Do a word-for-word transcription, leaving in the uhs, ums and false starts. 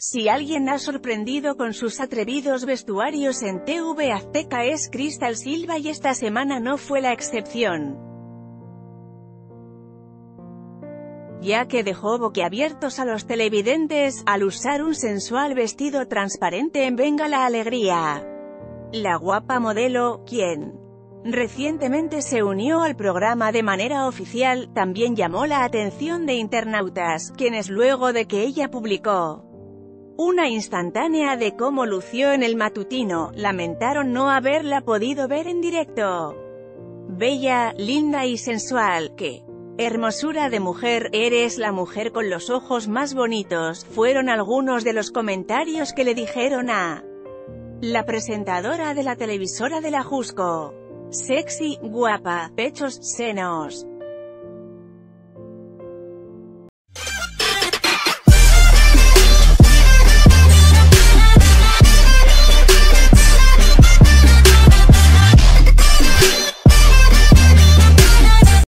Si alguien ha sorprendido con sus atrevidos vestuarios en T V Azteca es Kristal Silva y esta semana no fue la excepción, ya que dejó boquiabiertos a los televidentes al usar un sensual vestido transparente en Venga la Alegría. La guapa modelo, quien recientemente se unió al programa de manera oficial, también llamó la atención de internautas, quienes luego de que ella publicó una instantánea de cómo lució en el matutino, lamentaron no haberla podido ver en directo. Bella, linda y sensual, qué hermosura de mujer, eres la mujer con los ojos más bonitos, fueron algunos de los comentarios que le dijeron a la presentadora de la televisora de la Jusco. Sexy, guapa, pechos, senos.